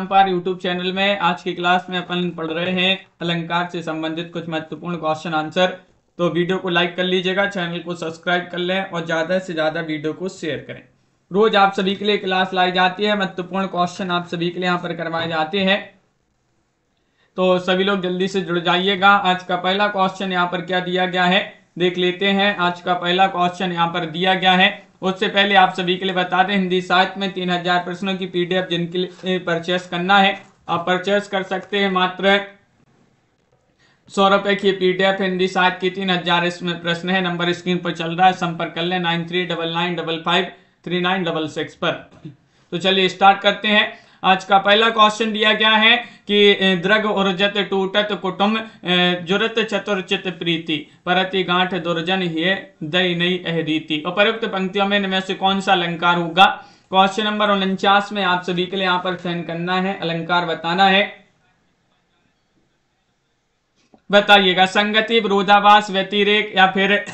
YouTube channel में आज की क्लास में अपन पढ़ रहे हैं अलंकार से संबंधित कुछ महत्वपूर्ण क्वेश्चन आंसर। तो वीडियो को लाइक कर लीजिएगा, चैनल को सब्सक्राइब कर लें और ज्यादा से ज्यादा वीडियो को शेयर करें। रोज आप सभी के लिए क्लास लाई जाती है, महत्वपूर्ण क्वेश्चन आप सभी के लिए यहाँ पर करवाए जाते हैं, तो सभी लोग जल्दी से जुड़ जाइएगा। आज का पहला क्वेश्चन यहाँ पर क्या दिया गया है देख लेते हैं। आज का पहला क्वेश्चन यहाँ पर दिया गया है। उससे पहले आप सभी के लिए बता दें, हिंदी साहित्य में 3000 प्रश्नों की पीडीएफ जिनके लिए परचेस करना है, आप परचेस कर सकते हैं। मात्र 100 रुपए की पीडीएफ हिंदी साहित्य की 3000 इसमें प्रश्न है। नंबर स्क्रीन पर चल रहा है, संपर्क कर लें 9399553966 पर। तो चलिए स्टार्ट करते हैं। आज का पहला क्वेश्चन दिया गया है कि द्रग उर्जत टूटत कुटुंब जुरत चतुर्चित प्रीति परति गांठ दुर्जन ये दई नई अहरीति। उपरोक्त पंक्तियों में इनमें से कौन सा अलंकार होगा? क्वेश्चन नंबर 49 में आप सभी के लिए यहाँ पर चयन करना है, अलंकार बताना है। बताइएगा संगति, विरोधाभास, व्यतिरेक या फिर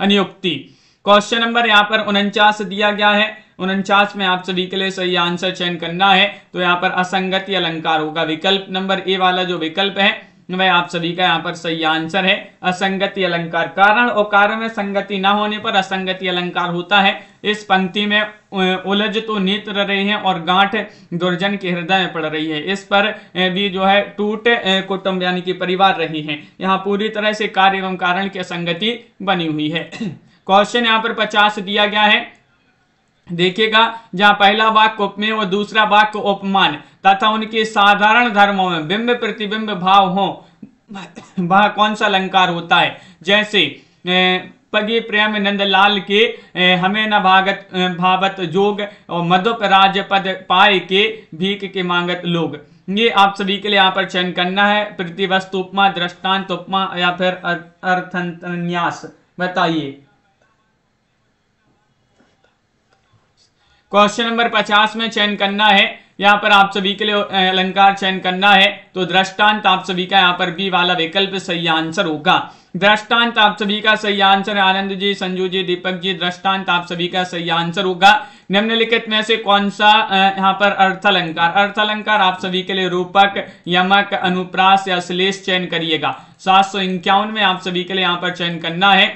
अनुयुक्ति। क्वेश्चन नंबर यहाँ पर 49 दिया गया है। 49 में आप सभी के लिए सही आंसर चयन करना है, तो यहाँ पर असंगति अलंकार होगा। विकल्प नंबर ए वाला जो विकल्प है वह आप सभी का यहाँ पर सही आंसर है, असंगति अलंकार। कारण और कार्य में संगति ना होने पर असंगति अलंकार होता है। इस पंक्ति में उलझ तो नेत्र रहे हैं और गांठ दुर्जन के हृदय में पड़ रही है, इस पर भी जो है टूट कुटुंब यानी कि परिवार रही है। यहाँ पूरी तरह से कार्य एवं कारण की असंगति बनी हुई है। क्वेश्चन यहाँ पर 50 दिया गया है। देखिएगा जहां पहला वाक्य उपमेय और दूसरा वाक्य उपमान तथा उनके साधारण धर्मों में बिंब प्रतिबिंब भाव हो, वह कौन सा अलंकार होता है? जैसे पगे प्रेम नंदलाल के हमें न भागत भावत जोग और मधुप राज पद पाए के भीख के मांगत लोग। ये आप सभी के लिए यहाँ पर चयन करना है, प्रतिवस्तु उपमा, दृष्टांत उपमा या फिर अर्थन्यास। बताइए। क्वेश्चन नंबर 50 में चयन करना है, यहाँ पर आप सभी के लिए अलंकार चयन करना है। तो दृष्टांत आप सभी का यहाँ पर बी वाला विकल्प सही आंसर होगा। दृष्टांत आप सभी का सही आंसर है। आनंद जी, संजू जी, दीपक जी, दृष्टांत आप सभी का सही आंसर होगा। निम्नलिखित में से कौन सा यहाँ पर अर्थालंकार? अर्थालंकार आप सभी के लिए रूपक, यमक, अनुप्रास या श्लेष चयन करिएगा। 751 में आप सभी के लिए यहाँ पर चयन करना है,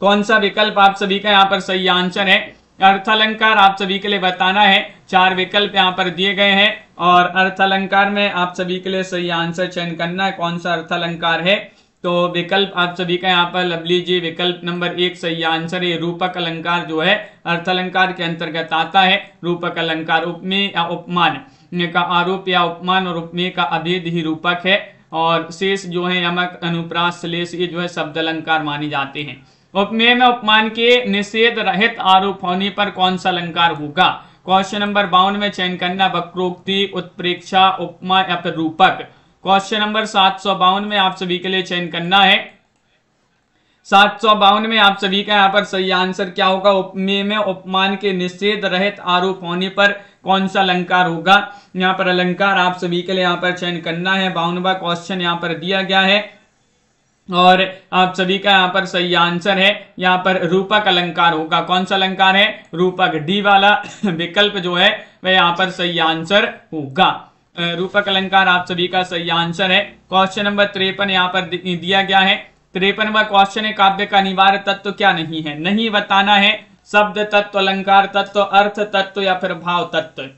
कौन सा विकल्प आप सभी का यहाँ पर सही आंसर है? अर्थालंकार आप सभी के लिए बताना है। 4 विकल्प यहाँ पर दिए गए हैं और अर्थालंकार में आप सभी के लिए सही आंसर चयन करना है, कौन सा अर्थालंकार है। तो विकल्प आप सभी का यहाँ पर लवली जी, विकल्प नंबर 1 सही आंसर है। रूपक अलंकार जो है अर्थालंकार के अंतर्गत आता है। रूपक अलंकार उपमेय या उपमान का आरोप या उपमान और उपमेय का अभेद ही रूपक है, और शेष जो है यमक, अनुप्रास, श्लेष ये जो है शब्द अलंकार माने जाते हैं। उपमेय में उपमान के निषेध रहित आरोप होने पर कौन सा अलंकार होगा? क्वेश्चन नंबर 52 में चयन करना, वक्रोक्ति, उत्प्रेक्षा, उपमा या फिर रूपक। क्वेश्चन नंबर 752 में आप सभी के लिए चयन करना है। 752 में आप सभी का यहाँ पर सही आंसर क्या होगा? उपमेय में उपमान के निषेध रहित आरोप होने पर कौन सा अलंकार होगा? यहाँ पर अलंकार आप सभी के लिए यहाँ पर चयन करना है। 52वां क्वेश्चन यहाँ पर दिया गया है और आप सभी का यहाँ पर सही आंसर है, यहाँ पर रूपक अलंकार होगा। कौन सा अलंकार है? रूपक। डी वाला विकल्प जो है वह यहाँ पर सही आंसर होगा, रूपक अलंकार आप सभी का सही आंसर है। क्वेश्चन नंबर 53 यहाँ पर दिया गया है। 53वां क्वेश्चन है, काव्य का अनिवार्य तत्व क्या नहीं है? नहीं बताना है। शब्द तत्व, अलंकार तत्व, अर्थ तत्व या फिर भाव तत्व।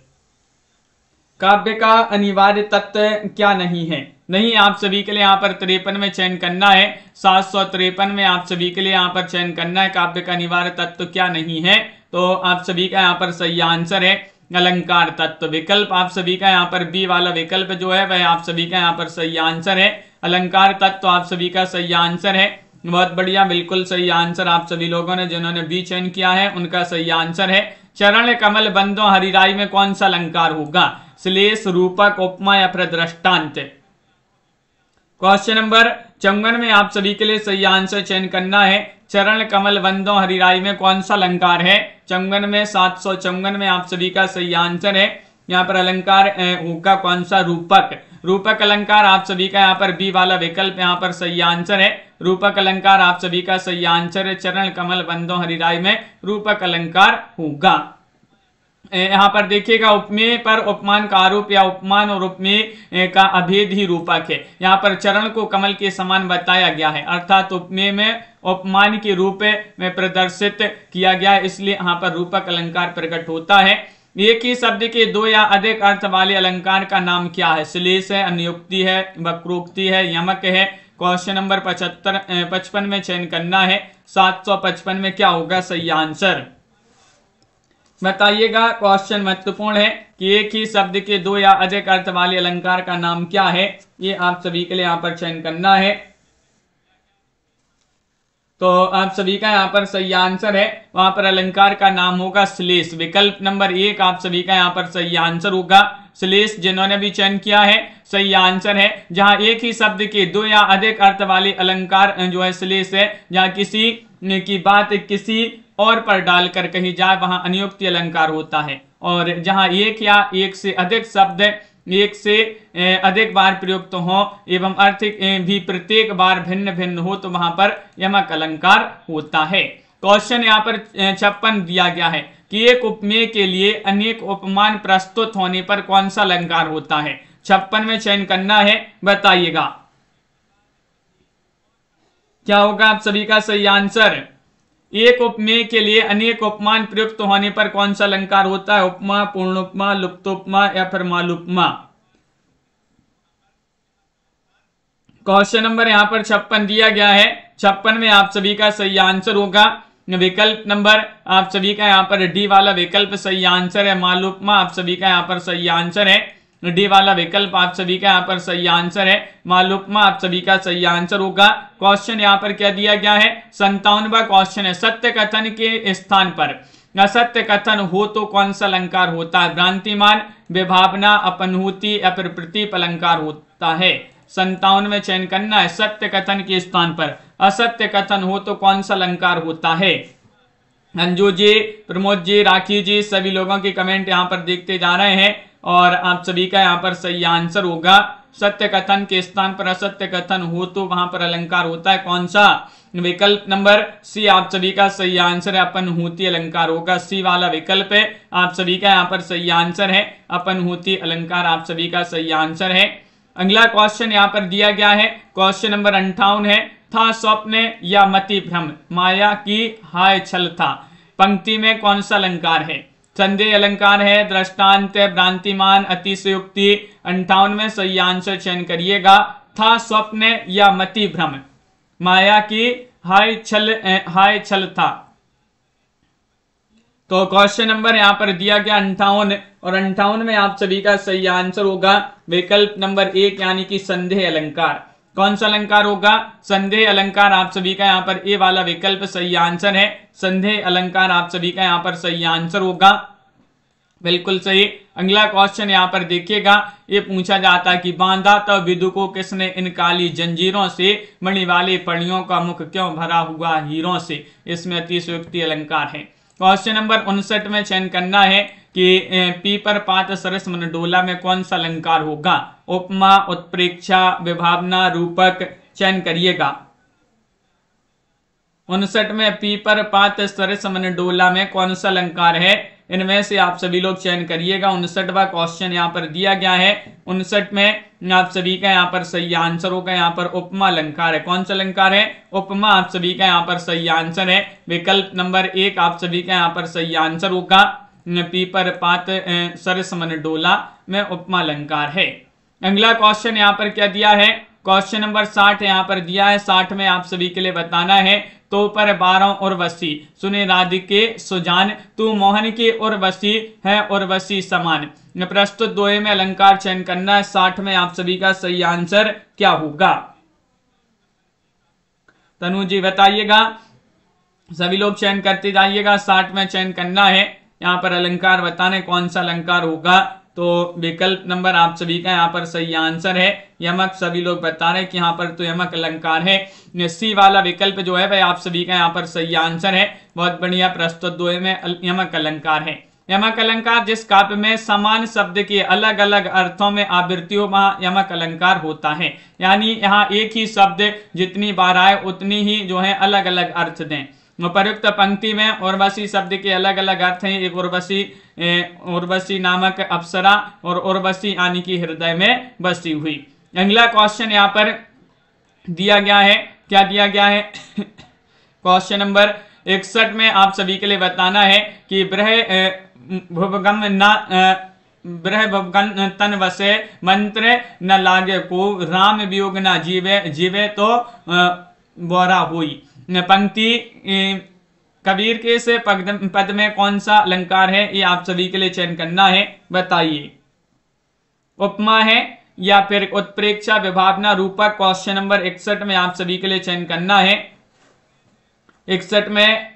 काव्य का अनिवार्य तत्व क्या नहीं है? नहीं आप सभी के लिए यहाँ पर 53 में चयन करना है। 753 में आप सभी के लिए यहाँ पर चयन करना है, काव्य का अनिवार्य तत्व क्या नहीं है? तो आप सभी का यहाँ पर सही आंसर है अलंकार तत्व। विकल्प आप सभी का यहाँ पर बी वाला विकल्प जो है वह आप सभी का यहाँ पर सही आंसर है। अलंकार तत्व आप सभी का सही आंसर है। बहुत बढ़िया, बिल्कुल सही आंसर आप सभी लोगों ने जिन्होंने बी चयन किया है उनका सही आंसर है। चरण कमल बंदों हरिराई में कौन सा अलंकार होगा? श्लेष, रूपक, उपमा या फिर दृष्टांत। क्वेश्चन नंबर 54 में आप सभी के लिए सही आंसर चयन करना है। चरण कमल बंदों हरिराई में कौन सा अलंकार है? 54 में 754 में आप सभी का सही आंसर है। यहाँ पर अलंकार होगा कौन सा? रूपक। रूपक अलंकार आप सभी का यहाँ पर बी वाला विकल्प यहाँ पर सही आंसर है। रूपक अलंकार आप सभी का सही आंसर है। चरण कमल बंदों हरिराई में रूपक अलंकार होगा। यहाँ पर देखिएगा उपमेय पर उपमान का आरोप या उपमान और उपमेय का अभेद ही रूपक है। यहाँ पर चरण को कमल के समान बताया गया है, अर्थात उपमेय में उपमान के रूप में प्रदर्शित किया गया है, इसलिए यहाँ पर रूपक अलंकार प्रकट होता है। एक ही शब्द के दो या अधिक अर्थ वाले अलंकार का नाम क्या है? श्लेष है, अनुयोक्ति है, वक्रोक्ति है, यमक है। क्वेश्चन नंबर 55 में चयन करना है। 755 में क्या होगा सही आंसर? बताइएगा, क्वेश्चन महत्वपूर्ण है कि एक ही शब्द के दो या अधिक अर्थ वाले अलंकार का नाम क्या है, ये आप सभी के लिए यहाँ पर चयन करना है। तो आप सभी का यहाँ पर सही आंसर है, वहां पर अलंकार का नाम होगा श्लेष। विकल्प नंबर 1 आप सभी का यहाँ पर सही आंसर होगा श्लेष, जिन्होंने भी चयन किया है सही आंसर है। जहाँ एक ही शब्द के दो या अधिक अर्थ वाले अलंकार जो है श्लेष है। जहाँ किसी की बात किसी और पर डालकर कही जाए वहां अनुयोक्ति अलंकार होता है, और जहां एक या एक से अधिक शब्द एक से अधिक बार प्रयुक्त हो एवं अर्थ भी प्रत्येक बार भिन्न भिन्न हो तो वहां पर यमक अलंकार होता है। क्वेश्चन यहाँ पर 56 दिया गया है कि एक उपमेय के लिए अनेक उपमान प्रस्तुत होने पर कौन सा अलंकार होता है। 56 में चयन करना है, बताइएगा क्या होगा आप सभी का सही आंसर? एक उपमेय के लिए अनेक उपमान प्रयुक्त होने पर कौन सा अलंकार होता है? उपमा, पूर्णोपमा, लुप्तोपमा या फिर मालुपमा? क्वेश्चन नंबर यहाँ पर 56 दिया गया है। 56 में आप सभी का सही आंसर होगा, विकल्प नंबर आप सभी का यहाँ पर डी वाला विकल्प सही आंसर है। मालुपमा आप सभी का यहाँ पर सही आंसर है, डी वाला विकल्प आप सभी का यहाँ पर सही आंसर है। मालुपमा आप सभी का सही आंसर होगा। क्वेश्चन यहाँ पर क्या दिया गया है? 57वां क्वेश्चन है, सत्य कथन के स्थान पर असत्य कथन हो तो कौन सा अलंकार होता है? भ्रांतिमान, विभावना, अपनहूति या फिर प्रतीप अलंकार होता है। 57 में चयन करना है, सत्य कथन के स्थान पर असत्य कथन हो तो कौन सा अलंकार होता है? अंजू जी, प्रमोद जी, राखी जी, सभी लोगों के कमेंट यहाँ पर देखते जा रहे हैं और आप सभी का यहाँ पर सही आंसर होगा। सत्य कथन के स्थान पर असत्य कथन हो तो वहां पर अलंकार होता है कौन सा? विकल्प नंबर सी आप सभी का सही आंसर है, अपनहूति अलंकार होगा। सी वाला विकल्प है आप सभी का यहाँ पर सही आंसर है, अपनहूति अलंकार आप सभी का सही आंसर है। अगला क्वेश्चन यहाँ पर दिया गया है, क्वेश्चन नंबर 58 है, था स्वप्न या मति भ्रम माया की हाय छल था, पंक्ति में कौन सा अलंकार है? संदेह अलंकार है, दृष्टांत, भ्रांतिमान, अतिशयोक्ति। 58 में सही आंसर चयन करिएगा। था स्वप्न या मति भ्रम माया की हाय छल था। तो क्वेश्चन नंबर यहाँ पर दिया गया 58 और 58 में आप सभी का सही आंसर होगा विकल्प नंबर 1 यानी कि संदेह अलंकार। कौन सा अलंकार होगा? संदेह अलंकार आप सभी का यहाँ पर ए वाला विकल्प सही आंसर है। संदेह अलंकार आप सभी का यहाँ पर सही आंसर होगा, बिल्कुल सही। अगला क्वेश्चन यहाँ पर देखिएगा, ये पूछा जाता है कि बांधा तब विदु को किसने इन काली जंजीरों से, मणि वाले फणियों का मुख क्यों भरा हुआ हीरों से? इसमें अतिशयोक्ति अलंकार है। क्वेश्चन नंबर 59 में चयन करना है कि पीपर पात सरस मनडोला में कौन सा अलंकार होगा? उपमा, उत्प्रेक्षा, विभावना, रूपक? चयन करिएगा। 59 में पीपर पात सरस मनडोला में कौन सा अलंकार है, इनमें से आप सभी लोग चयन करिएगा। 59वां क्वेश्चन यहाँ पर दिया गया है। 59 में आप सभी का यहाँ पर सही आंसर होगा, यहाँ पर उपमा अलंकार है। कौन सा अलंकार है? उपमा आप सभी का यहाँ पर सही आंसर है। विकल्प नंबर 1 आप सभी का यहाँ पर सही आंसर होगा। पीपर पात सरस मनडोला में उपमा अलंकार है। अगला क्वेश्चन यहाँ पर क्या दिया है? क्वेश्चन नंबर 60 यहाँ पर दिया है। 60 में आप सभी के लिए बताना है, तो पर 12 उर्वशी सुने राधिके सुजान, तू मोहन की उर्वशी है उर्वशी समान, प्रस्तुत दोहे में अलंकार चयन करना है। 60 में आप सभी का सही आंसर क्या होगा? तनु जी बताइएगा, सभी लोग चयन करते जाइएगा। 60 में चयन करना है, यहाँ पर अलंकार बताने कौन सा अलंकार होगा। तो विकल्प नंबर आप सभी का यहाँ पर सही आंसर है यमक। सभी लोग बता रहे हैं कि यहाँ पर तो यमक अलंकार है। सी वाला विकल्प जो है वह आप सभी का यहाँ पर सही आंसर है। बहुत बढ़िया, प्रस्तुत दोहे में यमक अलंकार है। यमक अलंकार जिस काव्य में समान शब्द के अलग अलग अर्थों में आवृत्ति हो वहाँ यमक अलंकार होता है, यानी यहाँ एक ही शब्द जितनी बार आए उतनी ही जो है अलग अलग अर्थ दें। उपर्युक्त पंक्ति में उर्वशी शब्द के अलग अलग अर्थ हैं। एक उर्वशी नामक अप्सरा और उर्वशी यानी कि हृदय में बसी हुई। अगला क्वेश्चन यहाँ पर दिया गया है, क्या दिया गया है? क्वेश्चन नंबर 61 में आप सभी के लिए बताना है कि ब्रह्मगम तन वसे मंत्र न लागे को राम वियोग न जीवे जीवे तो बोरा हुई। पंक्ति कबीर के से पद में कौन सा अलंकार है, ये आप सभी के लिए चयन करना है। बताइए, उपमा है या फिर उत्प्रेक्षा विभावना रूपक। क्वेश्चन नंबर 61 में आप सभी के लिए चयन करना है। 61 में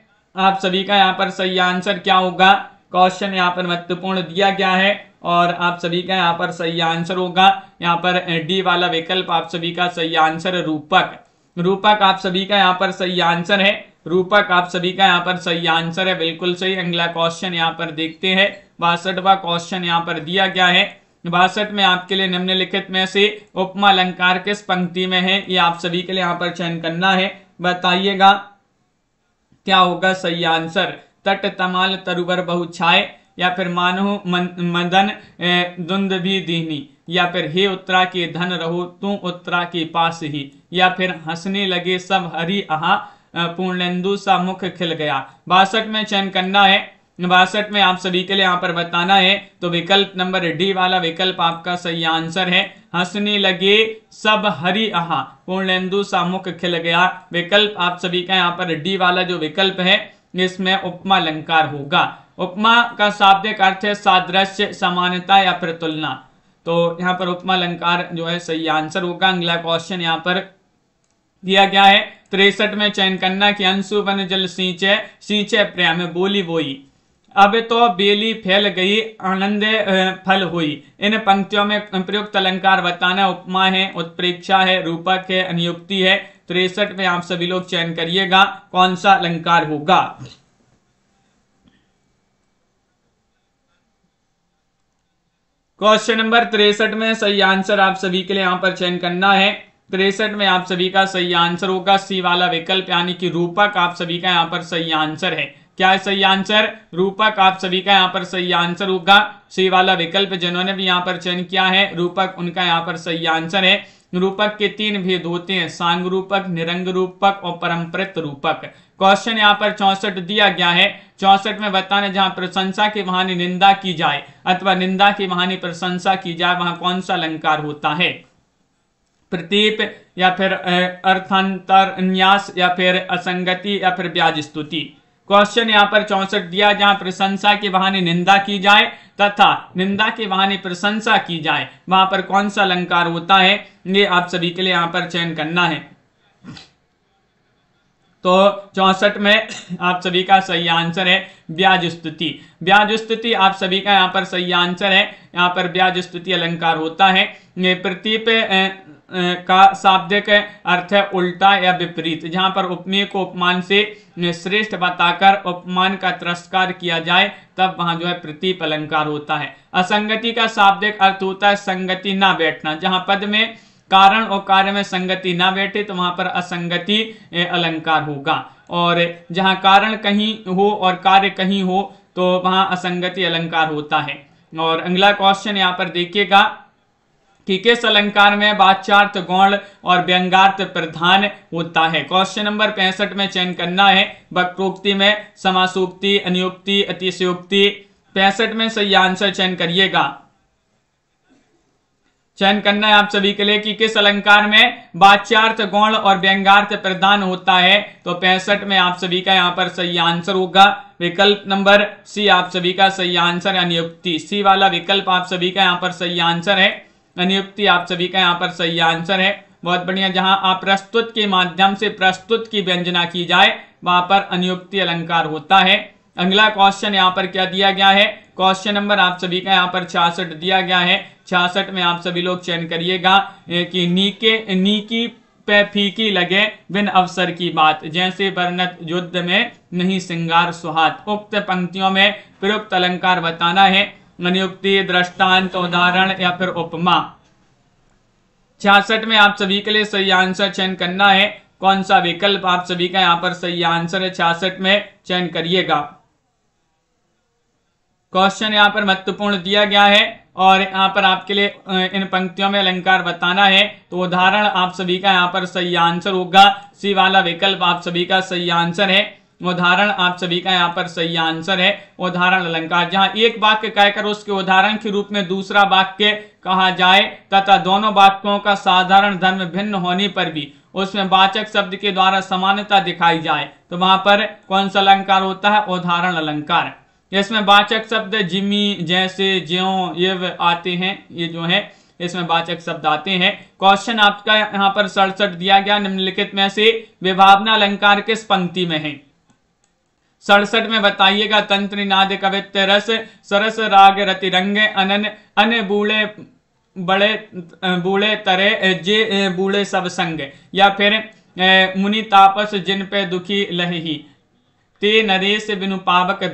आप सभी का यहाँ पर सही आंसर क्या होगा? क्वेश्चन यहाँ पर महत्वपूर्ण दिया गया है और आप सभी का यहाँ पर सही आंसर होगा, यहाँ पर डी वाला विकल्प आप सभी का सही आंसर है, रूपक। रूपक आप सभी का यहाँ पर सही आंसर है, रूपक आप सभी का यहाँ पर सही आंसर है, बिल्कुल सही। अगला क्वेश्चन यहाँ पर देखते हैं। 62वां क्वेश्चन यहाँ पर दिया गया है। 62 में आपके लिए निम्नलिखित में से उपमा अलंकार किस पंक्ति में है, ये आप सभी के लिए यहाँ पर चयन करना है। बताइएगा क्या होगा सही आंसर? तट तमाल तरुवर बहु छाए या फिर मानो मदन दुंद भी दीनी या फिर हे उत्तरा के धन रहो तू उत्तरा के पास ही या फिर हंसने लगे सब हरि आहा पूर्णेंदु सा मुख खिल गया। 62 में चयन करना है, 62 में आप सभी के लिए यहाँ पर बताना है। तो विकल्प नंबर डी वाला विकल्प आपका सही आंसर है, हंसने लगे सब हरि आहा पूर्णेंदु सा मुख खिल गया। विकल्प आप सभी का यहाँ पर डी वाला जो विकल्प है, इसमें उपमा अलंकार होगा। उपमा का शाब्दिक अर्थ है सादृश्य, समानता या फिर तुलना। तो यहाँ पर उपमा अलंकार जो है सही आंसर होगा। अगला क्वेश्चन यहाँ पर दिया गया है 63 में चयन करना कि अंशु बन जल सींचे सींचे प्रेम बोली बोई अब तो बेली फैल गई आनंद फल हुई। इन पंक्तियों में प्रयुक्त अलंकार बताना। उपमा है, उत्प्रेक्षा है, रूपक है, अनुयुक्ति है। 63 में आप सभी लोग चयन करिएगा कौन सा अलंकार होगा। क्वेश्चन नंबर 63 में सही आंसर आप सभी के लिए यहाँ पर चयन करना है। 63 में आप सभी का सही आंसर होगा सी वाला विकल्प, यानी कि रूपक आप सभी का यहाँ पर सही आंसर है। क्या है सही आंसर? रूपक आप सभी का यहाँ पर सही आंसर होगा, सी वाला विकल्प। जिन्होंने भी यहाँ पर चयन किया है रूपक, उनका यहाँ पर सही आंसर है। रूपक के 3 भेद होते हैं, सांग रूपक, निरंग रूपक और परमप्रत रूपक। क्वेश्चन यहाँ पर 64 दिया गया है। 64 में बताने जहाँ प्रशंसा के बहाने निंदा की जाए अथवा निंदा के बहाने प्रशंसा की जाए, वहां कौन सा अलंकार होता है? प्रतीप या फिर अर्थांतर न्यास या फिर असंगति या फिर ब्याज स्तुति। क्वेश्चन यहाँ पर 64 दिया, जहाँ प्रशंसा के बहाने निंदा की जाए तथा निंदा के बहाने प्रशंसा की जाए, वहां पर कौन सा अलंकार होता है, ये आप सभी के लिए यहाँ पर चयन करना है। तो 64 में आप सभी का सही आंसर है ब्याज स्तुति। ब्याज स्तुति आप सभी का यहाँ पर सही आंसर है, यहाँ पर ब्याज स्तुति अलंकार होता है। प्रतीप का शाब्दिक अर्थ है उल्टा या विपरीत। जहाँ पर उपमेय को उपमान से श्रेष्ठ बताकर उपमान का तिरस्कार किया जाए, तब वहाँ जो है प्रतीप अलंकार होता है। असंगति का शाब्दिक अर्थ होता है संगति ना बैठना। जहाँ पद में कारण और कार्य में संगति ना बैठे, तो वहां पर असंगति अलंकार होगा। और जहां कारण कहीं हो और कार्य कहीं हो, तो वहां असंगति अलंकार होता है। और अगला क्वेश्चन यहाँ पर देखिएगा कि किस अलंकार में वाच्यार्थ गौण और व्यंगार्थ प्रधान होता है। क्वेश्चन नंबर 65 में चयन करना है। वक्रोक्ति में समासोक्ति, अनुयोक्ति, अतिशयोक्ति। 65 में सही आंसर चयन करिएगा। चयन करना है आप सभी के लिए कि किस अलंकार में वाच्यार्थ गौण और व्यंगार्थ प्रधान होता है। तो 65 में आप सभी का यहाँ पर सही आंसर होगा विकल्प नंबर सी आप सभी का सही आंसर, अनुयुक्ति। सी वाला विकल्प आप सभी का यहाँ पर सही आंसर है, अनुयुक्ति आप सभी का यहाँ पर सही आंसर है। बहुत बढ़िया। जहाँ अप्रस्तुत के माध्यम से प्रस्तुत की व्यंजना की जाए, वहां पर अनुयुक्ति अलंकार होता है। अगला क्वेश्चन यहाँ पर क्या दिया गया है? क्वेश्चन नंबर आप सभी का यहाँ पर 66 दिया गया है। 66 में आप सभी लोग चयन करिएगा कि नीकी पे फीकी लगे बिन अवसर की बात, जैसे वर्णत युद्ध में नहीं सिंगार सुहात। उक्त पंक्तियों में प्रयुक्त अलंकार बताना है। अनुक्ति, दृष्टांत, उदाहरण या फिर उपमा। 66 में आप सभी के लिए सही आंसर चयन करना है। कौन सा विकल्प आप सभी का यहाँ पर सही आंसर है 66 में, चयन करिएगा। क्वेश्चन यहाँ पर महत्वपूर्ण दिया गया है और यहाँ पर आपके लिए इन पंक्तियों में अलंकार बताना है, तो उदाहरण आप सभी का यहाँ पर सही आंसर होगा। सी वाला विकल्प आप सभी का सही आंसर है, उदाहरण आप सभी का यहाँ पर सही आंसर है। उदाहरण अलंकार जहाँ एक वाक्य कहकर उसके उदाहरण के रूप में दूसरा वाक्य कहा जाए तथा दोनों वाक्यों का साधारण धर्म भिन्न होने पर भी उसमें वाचक शब्द के द्वारा समानता दिखाई जाए, तो वहां पर कौन सा अलंकार होता है? उदाहरण अलंकार। इसमें वाचक शब्द जिमी, जैसे, ज्यों, यव आते हैं, ये जो है इसमें वाचक शब्द आते हैं। क्वेश्चन आपका यहाँ पर 67 दिया गया, निम्नलिखित में से विभावना अलंकार किस पंक्ति में है? 67 में बताइएगा। तंत्र नाद कवित्य रस सरस राग रतिरंगे अनन अन बूढ़े बड़े बूढ़े तरे जे बूढ़े सब संग, या फिर मुनि तापस जिन पे दुखी लहही ते नरेश बिनु पावक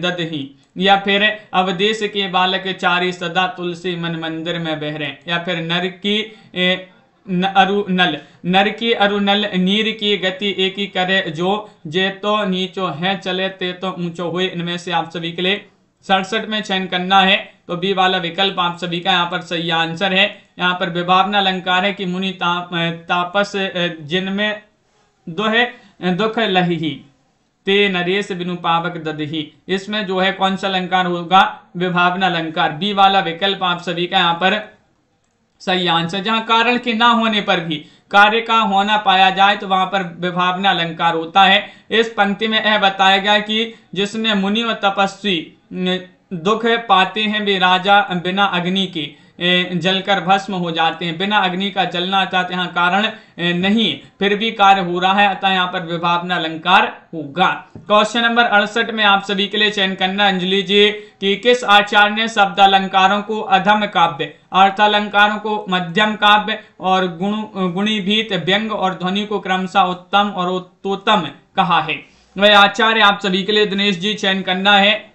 ददही, या फिर अवदेश के बालक चारी सदा तुलसी मन मंदिर में बहरे, या फिर नर की अरुनल नीर की गति एक ही करे जो जे तो नीचो है चले ते तो ऊंचो हुए। इनमें से आप सभी के लिए 67 में चयन करना है, तो बी वाला विकल्प आप सभी का यहाँ पर सही आंसर है। यहाँ पर विभावना अलंकार है कि मुनि तापस जिनमें दुख लही ते नरेश बिनु पावक ददही, इसमें जो है कौन सा अलंकार होगा? विभावना अलंकार। बी वाला विकल्प आप सभी का यहाँ पर सही आंसर। जहां कारण के ना होने पर भी कार्य का होना पाया जाए तो वहां पर विभावना अलंकार होता है। इस पंक्ति में यह बताया गया कि जिसमें मुनि और तपस्वी दुख पाते हैं वे राजा बिना अग्नि के जलकर भस्म हो जाते हैं, बिना अग्नि का जलना चाहते हैं, कारण नहीं फिर भी कार्य हो रहा है, अतः यहाँ पर विभावना अलंकार होगा। क्वेश्चन नंबर 68 में आप सभी के लिए चयन करना अंजलि जी कि किस आचार्य ने शब्द अलंकारों को अधम काव्य, अर्थालंकारों को मध्यम काव्य और गुणीभीत व्यंग और ध्वनि को क्रमशः उत्तम और उत्तोत्तम कहा है? वह आचार्य आप सभी के लिए दिनेश जी चयन करना है,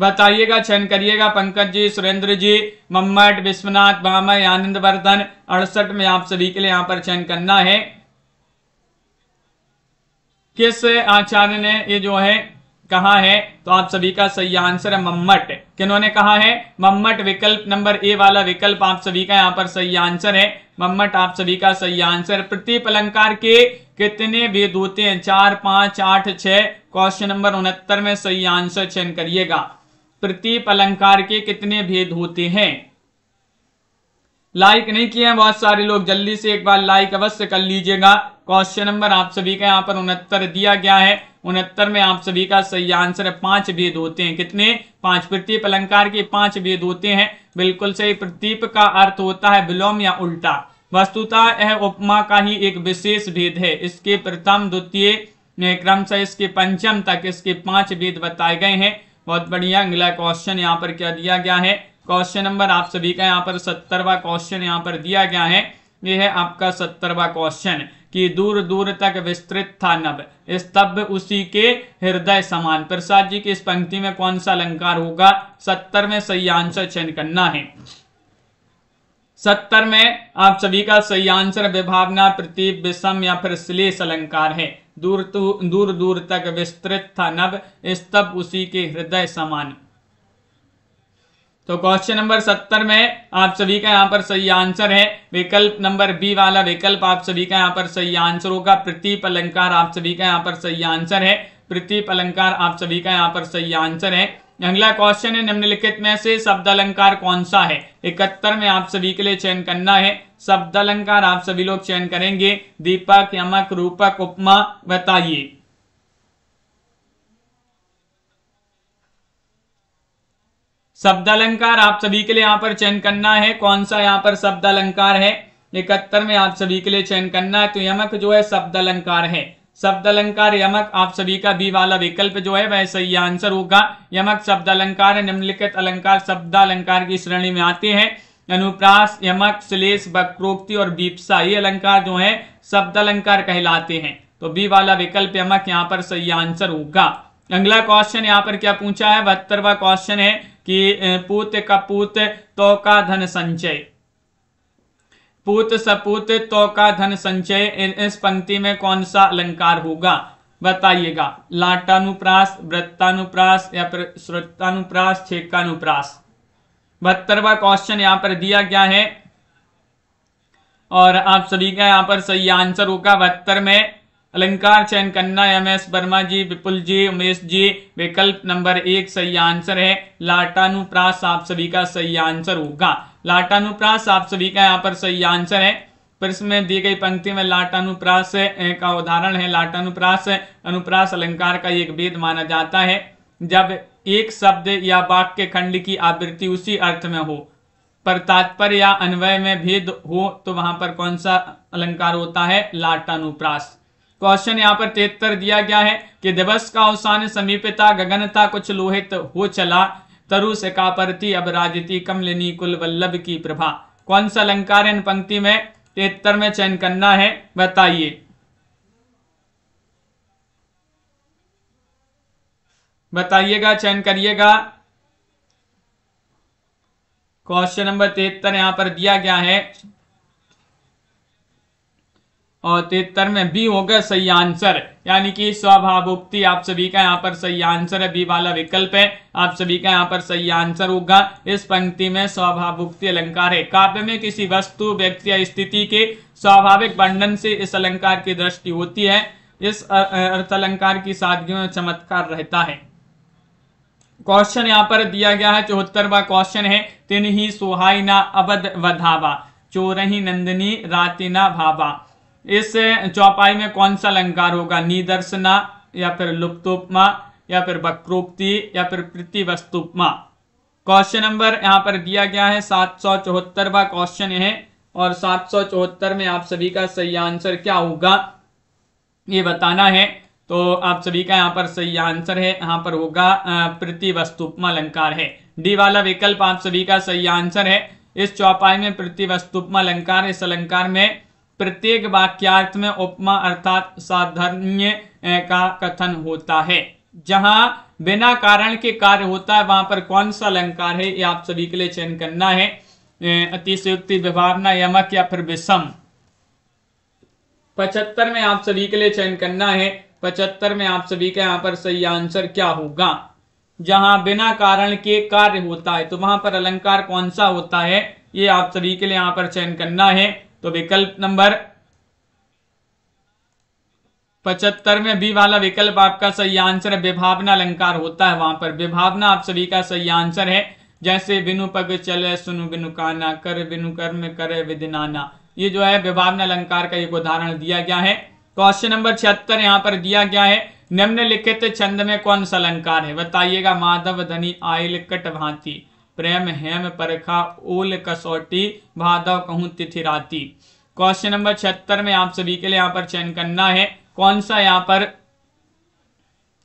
बताइएगा, चयन करिएगा। पंकज जी, सुरेंद्र जी, मम्मट, विश्वनाथ, बामय, आनंद वर्धन। 68 में आप सभी के लिए यहाँ पर चयन करना है किस आचार्य ने ये जो है कहा है, तो आप सभी का सही आंसर है मम्मट। किन्होंने कहा है? मम्मट। विकल्प नंबर ए वाला विकल्प आप सभी का यहाँ पर सही आंसर है, मम्मट आप सभी का सही आंसर। प्रतीप अलंकार के कितने भेद होते हैं? 4, 5, 8, 6। क्वेश्चन नंबर 69 में सही आंसर चयन करिएगा। प्रतीप अलंकार के कितने भेद होते हैं? लाइक नहीं किए हैं बहुत सारे लोग, जल्दी से एक बार लाइक अवश्य कर लीजिएगा। क्वेश्चन नंबर आप सभी का यहाँ पर 69 दिया गया है। 69 में आप सभी का सही आंसर है 5 भेद होते हैं। कितने? 5। प्रतीप अलंकार के 5 भेद होते हैं, बिल्कुल सही। प्रतीप का अर्थ होता है विलोम या उल्टा, वस्तुतः यह उपमा का ही एक विशेष भेद है। इसके प्रथम, द्वितीय क्रम से इसके पंचम तक इसके 5 भेद बताए गए हैं। बहुत बढ़िया। अगला क्वेश्चन यहाँ पर क्या दिया गया है? क्वेश्चन नंबर आप सभी का यहाँ पर 70वां क्वेश्चन यहाँ पर दिया गया है। ये है आपका 70वां क्वेश्चन कि दूर दूर तक विस्तृत था नभ स्तब्ध उसी के हृदय समान। प्रसाद जी की इस पंक्ति में कौन सा अलंकार होगा? 70 में सही आंसर चयन करना है। 70 में आप सभी का सही आंसर विभावना, प्रतीप, विषम या फिर श्लेष अलंकार है। दूर दूर तक विस्तृत था नभ स्तब्ध उसी के हृदय समान। तो क्वेश्चन नंबर 70 में आप सभी का यहाँ पर सही आंसर है विकल्प नंबर बी वाला विकल्प आप सभी का यहाँ पर सही आंसर होगा। प्रतीप अलंकार आप सभी का यहाँ पर सही आंसर है। प्रतीप अलंकार आप सभी का यहाँ पर सही आंसर है। अगला क्वेश्चन है निम्नलिखित में से शब्द अलंकार कौन सा है? 71 में आप सभी के लिए चयन करना है। शब्द अलंकार आप सभी लोग चयन करेंगे। दीपक, यमक, रूपक, उपमा, बताइए। शब्द अलंकार आप सभी के लिए यहाँ पर चयन करना है। कौन सा यहाँ पर शब्द अलंकार है? 71 में आप सभी के लिए चयन करना है। तो यमक जो है शब्द अलंकार है। शब्द अलंकार यमक आप सभी का बी वाला विकल्प जो है वह सही आंसर होगा। यमक शब्द अलंकार है। निम्नलिखित अलंकार शब्द अलंकार की श्रेणी में आते हैं। अनुप्रास, यमक, श्लेष, वक्रोक्ति और बीपसा, ये अलंकार जो है शब्द अलंकार कहलाते हैं। तो बी वाला विकल्प यमक यहाँ पर सही आंसर होगा। अगला क्वेश्चन यहाँ पर क्या पूछा है? 72वां क्वेश्चन है कि पूत का पूत तो का धन संचय। पूत सपूत तो का धन संचय, इस पंक्ति में कौन सा अलंकार होगा बताइएगा। लाटानुप्रास, वृत्तानुप्रास या फिर श्रुतानुप्रास, छेकानुप्रास। 72वां क्वेश्चन यहाँ पर दिया गया है और आप सभी का यहाँ पर सही आंसर होगा 72 में अलंकार चयन करना। एम.एस. वर्मा जी, विपुल जी, उमेश जी, विकल्प नंबर 1 सही आंसर है। लाटानुप्रास आप सभी का सही आंसर होगा। लाटानुप्रास आप सभी का यहाँ पर सही आंसर है। प्रश्न में दी गई पंक्ति में लाटानुप्रास का उदाहरण है। लाटानुप्रास अनुप्रास अलंकार का एक भेद माना जाता है जब एक शब्द या वाक्य खंड की आवृत्ति उसी अर्थ में हो पर तात्पर्य या अन्वय में भेद हो, तो वहां पर कौन सा अलंकार होता है? लाटानुप्रास। क्वेश्चन यहाँ पर 73 दिया गया है कि दिवस का अवसान समीप था, गगन था कुछ लोहित हो चला, तरु से कापरती अब राजती, कमलिनी कुल वल्लभ की प्रभा। कौन सा अलंकार इन पंक्ति में 73 में चयन करना है बताइए। बताइएगा, चयन करिएगा। क्वेश्चन नंबर 73 यहाँ पर दिया गया है और 73 में बी होगा सही आंसर, यानी कि स्वभावोक्ति आप सभी का यहाँ पर सही आंसर है। बी वाला विकल्प है आप सभी का यहाँ पर सही आंसर होगा। इस पंक्ति में स्वभावोक्ति अलंकार है। काव्य में किसी वस्तु, व्यक्ति या स्थिति के स्वाभाविक वर्णन से इस अलंकार की दृष्टि होती है। इस अर्थ अलंकार की सादगी में चमत्कार रहता है। क्वेश्चन यहाँ पर दिया गया है 74वां क्वेश्चन है, तिन ही सुहाई ना अवध वधावा, चोर ही नंदिनी राति ना भावा। इस चौपाई में कौन सा अलंकार होगा? निदर्शना या फिर लुप्तोपमा या फिर वक्रोक्ति या फिर प्रतिवस्तुपमा। क्वेश्चन नंबर यहाँ पर दिया गया है 774वां क्वेश्चन है और 774 में आप सभी का सही आंसर क्या होगा ये बताना है। तो आप सभी का यहाँ पर सही आंसर है, यहाँ पर होगा प्रतिवस्तुपमा अलंकार है। डी वाला विकल्प आप सभी का सही आंसर है। इस चौपाई में प्रतिवस्तुपमा अलंकार, इस अलंकार में प्रत्येक वाक्यार्थ में उपमा अर्थात साधर्म्य का कथन होता है। जहां बिना कारण के कार्य होता है वहां पर कौन सा अलंकार है ये आप सभी के लिए चयन करना है। अतिशयोक्ति, विभावना, यमक या फिर विषम। 75 में आप सभी के लिए चयन करना है। 75 में आप सभी का यहाँ पर सही आंसर क्या होगा? जहां बिना कारण के कार्य होता है तो वहां पर अलंकार कौन सा होता है ये आप सभी के लिए यहाँ पर चयन करना है। तो विकल्प नंबर 75 में बी वाला विकल्प आपका सही आंसर है। विभावना अलंकार होता है वहां पर। विभावना आप सभी का सही आंसर है। जैसे बिनु पग चले सुनु बिनु काना, कर बिनु कर्म करे विदिनाना। ये जो है विभावना अलंकार का एक उदाहरण दिया गया है। क्वेश्चन नंबर 76 यहाँ पर दिया गया है, निम्नलिखित छंद में कौन सा अलंकार है बताइएगा। माधव धनी आयल कट भांति, प्रेम हेम परखा ओल कसौटी, भादव कहूँ तिथि राती। क्वेश्चन नंबर 76 में आप सभी के लिए यहाँ पर चयन करना है कौन सा यहाँ पर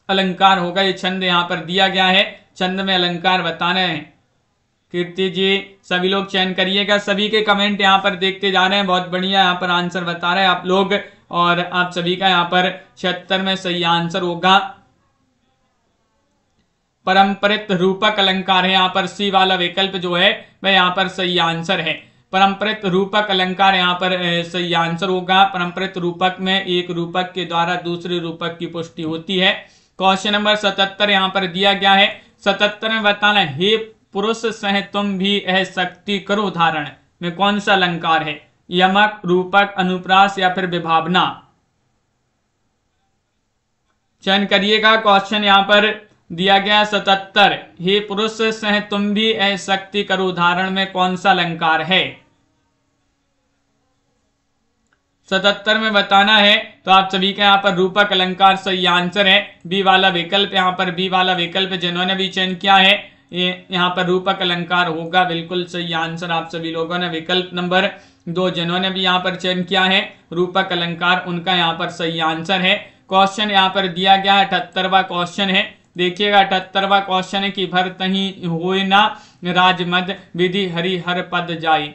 अलंकार होगा। ये छंद यहाँ पर दिया गया है, छंद में अलंकार बताने हैं। कीर्ति जी सभी लोग चयन करिएगा। सभी के कमेंट यहाँ पर देखते जा रहे हैं, बहुत बढ़िया यहाँ पर आंसर बता रहे हैं आप लोग और आप सभी का यहाँ पर 76 में सही आंसर होगा। परंपरित रूपक अलंकार है यहाँ पर। सी वाला विकल्प जो है वह यहाँ पर सही आंसर है। परंपरित रूपक अलंकार यहाँ पर सही आंसर होगा। परंपरित रूपक में एक रूपक के द्वारा दूसरे रूपक की पुष्टि होती है। क्वेश्चन नंबर 77 यहाँ पर दिया गया है। 77 में बताना हे पुरुष सह तुम भी यह शक्ति करो धारण में कौन सा अलंकार है? यमक, रूपक, अनुप्रास या फिर विभावना। चयन करिएगा। क्वेश्चन यहाँ पर दिया गया 77, हे पुरुष सह तुम भी ऐ शक्ति करो धारण में कौन सा अलंकार है? 77 में बताना है। तो आप सभी का यहाँ पर रूपक अलंकार सही आंसर है। बी वाला विकल्प यहाँ पर, बी वाला विकल्प जिन्होंने भी चयन किया है यहाँ पर रूपक अलंकार होगा। बिल्कुल सही आंसर आप सभी लोगों ने, विकल्प नंबर 2 जिन्होंने भी यहाँ पर चयन किया है रूपक अलंकार, उनका यहाँ पर सही आंसर है। क्वेश्चन यहाँ पर दिया गया 78वां क्वेश्चन है। देखिएगा 78वां क्वेश्चन है कि भरतहि होय ना राजमद, विधि हरि हर पद जाई,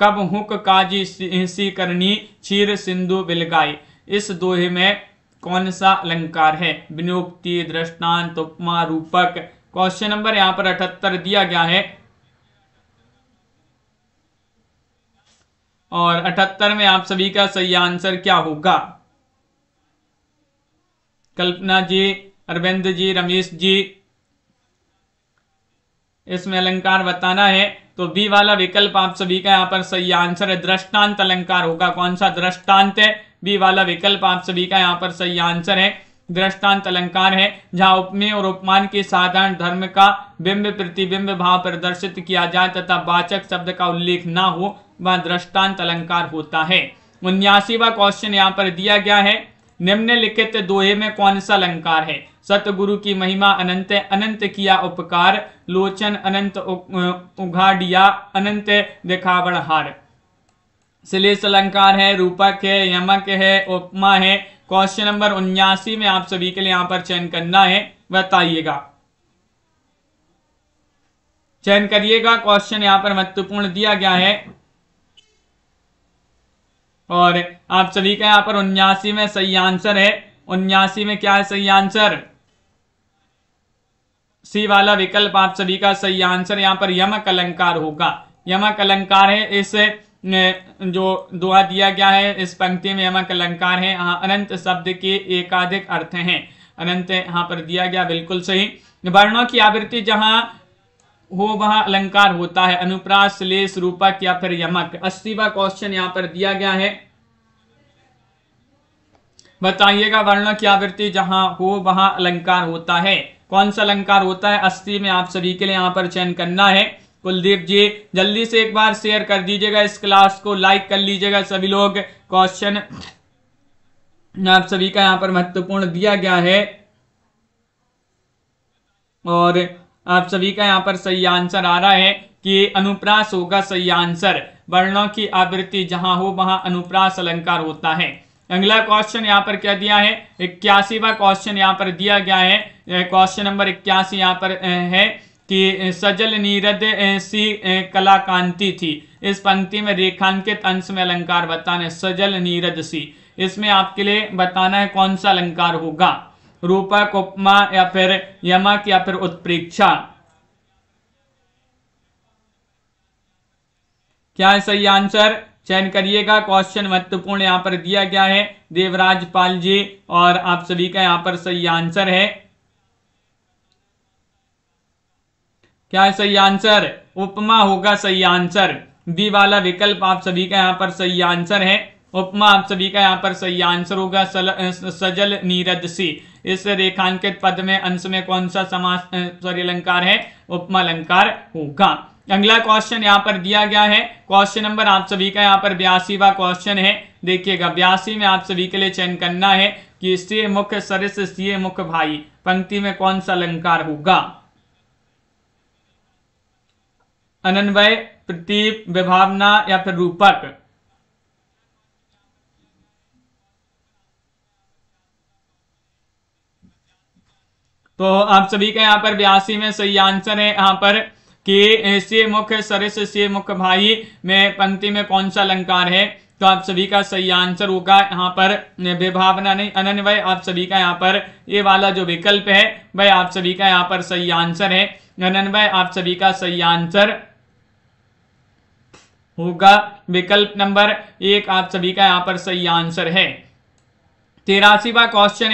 कब हुक काजी सी करनी, क्षीर सिंधु बिलगाई। इस दोहे में कौन सा अलंकार है? विनोक्ति, दृष्टांत, उपमा, रूपक। क्वेश्चन नंबर यहाँ पर 78 दिया गया है। और 78 में आप सभी का सही आंसर क्या होगा? कल्पना जी, अरविंद जी, रमेश जी, इसमें अलंकार बताना है तो बी वाला विकल्प आप सभी का यहाँ पर सही आंसर है। दृष्टांत अलंकार होगा। कौन सा दृष्टांत है? बी वाला विकल्प आप सभी का यहाँ पर सही आंसर है। दृष्टांत अलंकार है जहाँ उपमेय और उपमान के साधारण धर्म का बिंब प्रतिबिंब भाव प्रदर्शित किया जाए तथा वाचक शब्द का उल्लेख ना हो, वह दृष्टांत अलंकार होता है। 79वां क्वेश्चन यहाँ पर दिया गया है, निम्नलिखित दोहे में कौन सा अलंकार है? सतगुरु की महिमा अनंत, अनंत किया उपकार, लोचन अनंत उघाड़िया, अनंत दिखावड़हार। श्लेष अलंकार है, रूपक है, यमक है, उपमा है। क्वेश्चन नंबर 79 में आप सभी के लिए यहाँ पर चयन करना है, बताइएगा, चयन करिएगा। क्वेश्चन यहाँ पर महत्वपूर्ण दिया गया है और आप सभी का यहाँ पर 79 में सही आंसर है। 79 में क्या है सही आंसर? सी वाला विकल्प आप सभी का सही आंसर यहाँ पर यमक अलंकार होगा। यमक अलंकार है, इस जो दोहा दिया गया है इस पंक्ति में यमक अलंकार है। हाँ, अनंत शब्द के एकाधिक अर्थ हैं, अनंत यहाँ पर दिया गया, बिल्कुल सही। वर्णों की आवृत्ति जहाँ हो वहाँ अलंकार होता है, अनुप्रास, श्लेष, रूपक या फिर यमक। 80वां क्वेश्चन यहाँ पर दिया गया है, बताइएगा, वर्णों की आवृत्ति जहाँ हो वहाँ अलंकार होता है। कौन सा अलंकार होता है? 80 में आप सभी के लिए यहाँ पर चयन करना है। कुलदीप जी जल्दी से एक बार शेयर कर दीजिएगा, इस क्लास को लाइक कर लीजिएगा सभी लोग। क्वेश्चन आप सभी का यहाँ पर महत्वपूर्ण दिया गया है और आप सभी का यहाँ पर सही आंसर आ रहा है कि अनुप्रास होगा सही आंसर। वर्णों की आवृत्ति जहाँ हो वहाँ अनुप्रास अलंकार होता है। अगला क्वेश्चन यहाँ पर क्या दिया है? 81वां क्वेश्चन यहाँ पर दिया गया है। क्वेश्चन नंबर 81 यहाँ पर है कि सजल नीरद सी कला कांति थी, इस पंक्ति में रेखांकित अंश में अलंकार बताना है। सजल नीरद सी, इसमें आपके लिए बताना है कौन सा अलंकार होगा? रूपक, उपमा या फिर यमक या फिर उत्प्रेक्षा। क्या है सही आंसर? चयन करिएगा। क्वेश्चन महत्वपूर्ण यहाँ पर दिया गया है, देवराज पाल जी, और आप सभी का यहाँ पर सही आंसर है। क्या है सही आंसर? उपमा होगा सही आंसर। बी वाला विकल्प आप सभी का यहाँ पर सही आंसर है। उपमा आप सभी का यहाँ पर सही आंसर होगा। सजल नीरद सी, इस रेखांकित पद में अंश में कौन सा अलंकार है? उपमा अलंकार होगा। अगला क्वेश्चन यहाँ पर दिया गया है, क्वेश्चन नंबर आप सभी का यहाँ पर 82वां क्वेश्चन है। देखिएगा, 82 में आप सभी के लिए चयन करना है कि से मुख सरस सिए मुख भाई, पंक्ति में कौन सा अलंकार होगा? अनन्वय, प्रतीप, विभावना या फिर रूपक। तो आप सभी का यहाँ पर 82 में सही आंसर है यहाँ पर कि से मुख सरस से मुख भाई में पंक्ति में कौन सा अलंकार है? तो आप सभी का सही आंसर होगा यहाँ पर विभावना नहीं, अनन्वय। आप सभी का यहाँ पर ये वाला जो विकल्प है वह आप सभी का यहाँ पर सही आंसर है। अनन्वय आप सभी का सही आंसर होगा। विकल्प नंबर 1 आप सभी का यहाँ पर सही आंसर है। 83वां क्वेश्चन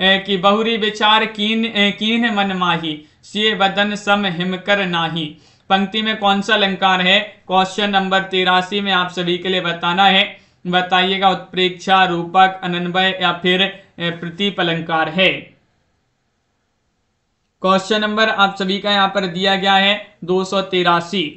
है कि बहुरी विचार कीन मन माही, से वदन सम हिमकर नाही, पंक्ति में कौन सा अलंकार है? क्वेश्चन नंबर 83 में आप सभी के लिए बताना है, बताइएगा, उत्प्रेक्षा, रूपक, अनन्वय या फिर प्रतीप अलंकार है। क्वेश्चन नंबर आप सभी का यहाँ पर दिया गया है 283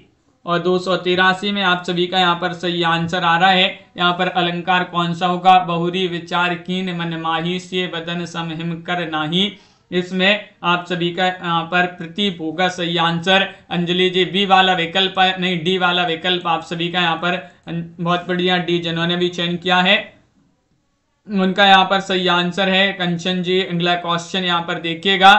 और 283 में आप सभी का यहाँ पर सही आंसर आ रहा है। यहाँ पर अलंकार कौन सा होगा? बहुरी विचार कीन मन माही, से बदन समहिम कर नाही, इसमें आप सभी का यहाँ पर प्रतीप होगा सही आंसर। अंजलि जी बी वाला विकल्प नहीं, डी वाला विकल्प आप सभी का यहाँ पर, बहुत बढ़िया, डी जिन्होंने भी चयन किया है उनका यहाँ पर सही आंसर है। कंचन जी अगला क्वेश्चन यहाँ पर देखिएगा,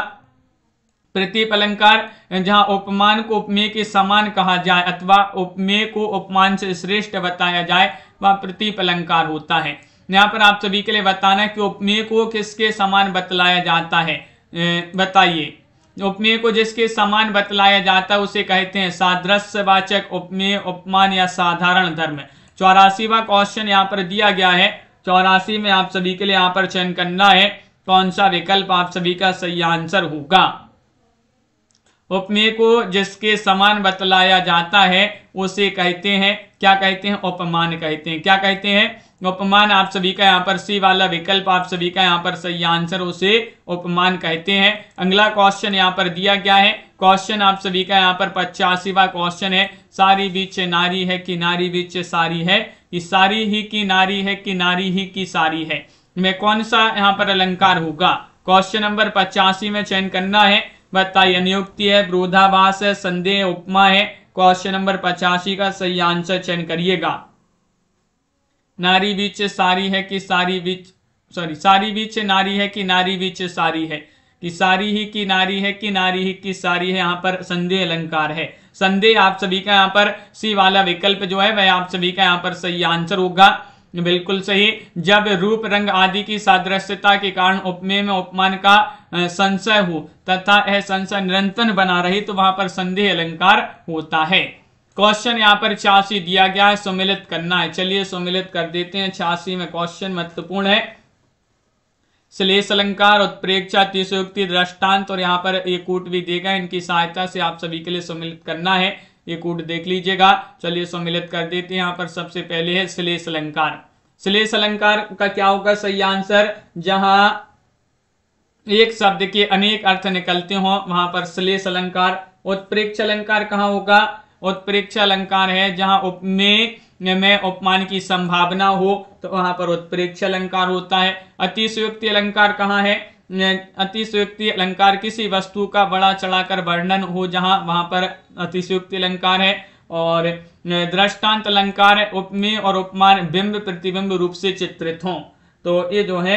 प्रतीप अलंकार जहाँ उपमान को उपमेय के समान कहा जाए अथवा उपमेय को उपमान से श्रेष्ठ बताया जाए, वह प्रतीप अलंकार होता है। यहाँ पर आप सभी के लिए बताना है कि उपमेय को किसके समान बतलाया जाता है, बताइए। उपमेय को जिसके समान बतलाया जाता है उसे कहते हैं सादृश्यवाचक उपमेय, उपमान या साधारण धर्म। 84वां क्वेश्चन यहाँ पर दिया गया है। 84 में आप सभी के लिए यहाँ पर चयन करना है कौन सा विकल्प आप सभी का सही आंसर होगा। उपमेय को जिसके समान बतलाया जाता है उसे कहते हैं, क्या कहते हैं? उपमान कहते हैं। क्या कहते हैं? उपमान। आप सभी का यहाँ पर सी वाला विकल्प आप सभी का यहाँ पर सही आंसर, उसे उपमान कहते हैं। अगला क्वेश्चन यहाँ पर दिया गया है, क्वेश्चन आप सभी का यहाँ पर 85वां क्वेश्चन है। सारी बीच नारी है कि नारी बीच सारी है, इस सारी ही की नारी है कि नारी ही की सारी है में कौन सा यहाँ पर अलंकार होगा? क्वेश्चन नंबर 85 में चयन करना है। बताइए, नियुक्ति है, विरोधाभास है, संदेह, उपमा है। क्वेश्चन नंबर 85 का सही आंसर चयन करिएगा। नारी बीच सारी है कि सारी बीच, सॉरी, सारी बीच नारी है कि नारी बीच सारी है, कि सारी ही की नारी है कि नारी ही की सारी है, यहाँ पर संदेह अलंकार है। संदेह आप सभी का यहाँ पर सी वाला विकल्प जो है वह आप सभी का यहाँ पर सही आंसर होगा, बिल्कुल सही। जब रूप रंग आदि की सादृश्यता के कारण उपमेय में उपमान का संशय हो तथा यह संशय निरंतर बना रहे तो वहां पर संदेह अलंकार होता है। क्वेश्चन यहाँ पर 86 दिया गया है, सम्मिलित करना है। चलिए सम्मिलित कर देते हैं। 86 में क्वेश्चन महत्वपूर्ण है, श्लेष अलंकार, उत्प्रेक्षा, अतिशयोक्ति, दृष्टांत और यहाँ पर ये कूट भी देगा, इनकी सहायता से आप सभी के लिए सम्मिलित करना है। ये कूट देख लीजिएगा। चलिए सम्मिलित कर देते हैं। यहाँ पर सबसे पहले है श्लेष अलंकार। श्लेष अलंकार का क्या होगा सही आंसर? जहां एक शब्द के अनेक अर्थ निकलते हों वहां पर श्लेष अलंकार। उत्प्रेक्ष अलंकार कहाँ होगा? उत्प्रेक्ष अलंकार है जहां उपमेय में उपमान की संभावना हो तो वहां पर उत्प्रेक्ष अलंकार होता है। अतिशयोक्ति अलंकार कहाँ है? अतिशयोक्ति अलंकार किसी वस्तु का बड़ा चढ़ाकर वर्णन हो जहां वहां पर अतिशयोक्ति अलंकार है। और दृष्टांत अलंकार उपमेय और उपमान बिंब प्रतिबिंब रूप से चित्रित हों तो ये जो है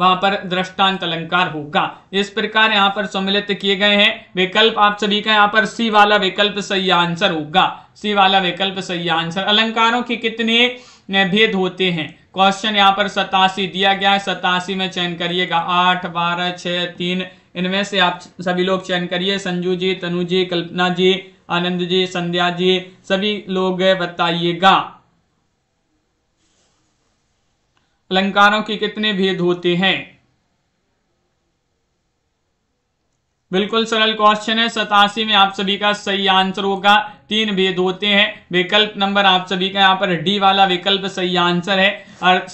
वहां पर दृष्टांत अलंकार होगा। इस प्रकार यहाँ पर सम्मिलित किए गए हैं विकल्प। आप सभी का यहाँ पर सी वाला विकल्प सही आंसर होगा, सी वाला विकल्प सही आंसर। अलंकारों के कितने भेद होते हैं? क्वेश्चन यहाँ पर 87 दिया गया है। 87 में चयन करिएगा। 8, 12, 6, 3 इनमें से आप सभी लोग चयन करिए। संजू जी, तनु जी, कल्पना जी, आनंद जी, संध्या जी, सभी लोग बताइएगा अलंकारों के कितने भेद होते हैं। बिल्कुल सरल क्वेश्चन है। 87 में आप सभी का सही आंसर होगा 3 भेद होते हैं। विकल्प नंबर आप सभी का यहाँ पर डी वाला विकल्प सही आंसर है,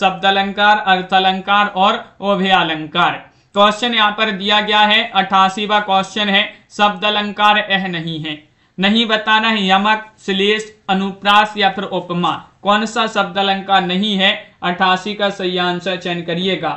शब्द अलंकार, अर्थ अलंकार और उभयालंकार। क्वेश्चन यहाँ पर दिया गया है 88वां क्वेश्चन है, शब्द अलंकार यह नहीं है, नहीं बताना है यमक, श्लेष, अनुप्रास या फिर उपमा, कौन सा शब्द अलंकार नहीं है? 88 का सही आंसर चयन करिएगा।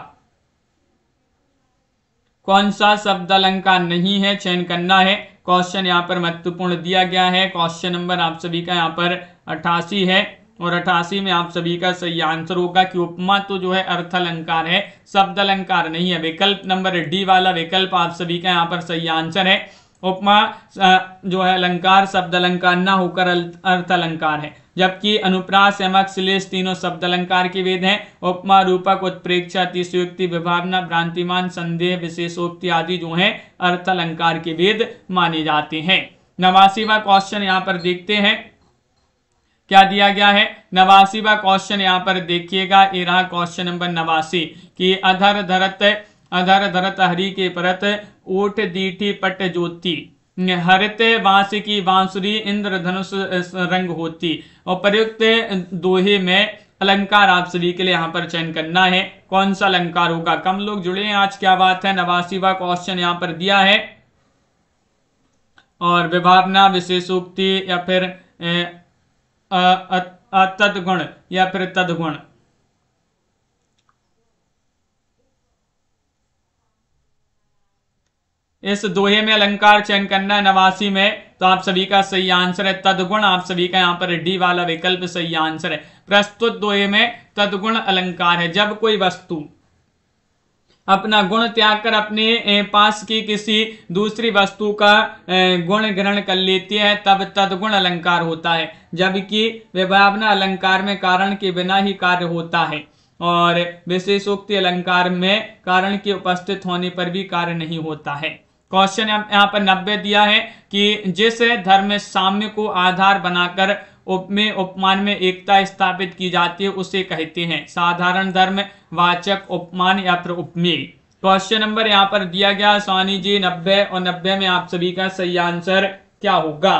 कौन सा शब्द अलंकार नहीं है चयन करना है। क्वेश्चन यहाँ पर महत्वपूर्ण दिया गया है। क्वेश्चन नंबर आप सभी का यहाँ पर 88 है और 88 में आप सभी का सही आंसर होगा कि उपमा तो जो है अर्थ अलंकार है, शब्द अलंकार नहीं है। विकल्प नंबर डी वाला विकल्प आप सभी का यहाँ पर सही आंसर है। उपमा जो है अलंकार, शब्द अलंकार ना होकर अर्थ अलंकार है, जबकि अनुप्रास, यमक, श्लेष तीनों शब्द अलंकार के भेद हैं। उपमा, रूपक, उत्प्रेक्षा, अतिशयोक्ति, विभावना, भ्रांतिमान, संदेह, विशेषोक्ति आदि जो हैं अर्थ अलंकार के भेद माने जाते हैं। 89वां क्वेश्चन यहाँ पर देखते हैं क्या दिया गया है। 89वां क्वेश्चन यहाँ पर देखिएगा। ये रहा क्वेश्चन नंबर 89 कि अधर धरत हरि के परत, ओठ दीठी पट ज्योति, हरित बांस की बांसुरी, इंद्रधनुष रंग होती। और प्रयुक्त दोहे में अलंकार आप सभी के लिए यहाँ पर चयन करना है, कौन सा अलंकार होगा। कम लोग जुड़े हैं आज, क्या बात है। 89वां क्वेश्चन यहाँ पर दिया है और विभावना, विशेषोक्ति या फिर तद्गुण या फिर तद्गुण, इस दोहे में अलंकार चयन करना है 89 में। तो आप सभी का सही आंसर है तद्गुण। आप सभी का यहाँ पर डी वाला विकल्प सही आंसर है। प्रस्तुत दोहे में तद्गुण अलंकार है, जब कोई वस्तु अपना गुण त्याग कर अपने पास की किसी दूसरी वस्तु का गुण ग्रहण कर लेती है तब तद्गुण अलंकार होता है, जबकि विभावना अलंकार में कारण के बिना ही कार्य होता है और विशेषोक्ति अलंकार में कारण के उपस्थित होने पर भी कार्य नहीं होता है। क्वेश्चन यहाँ पर 90 दिया है कि जिस धर्म साम्य को आधार बनाकर में उपमान में एकता स्थापित की जाती है उसे कहते हैं साधारण धर्म वाचक उपमान या फिर उपमेय। क्वेश्चन नंबर यहाँ पर दिया गया सोनी जी 90 और 90 में आप सभी का सही आंसर क्या होगा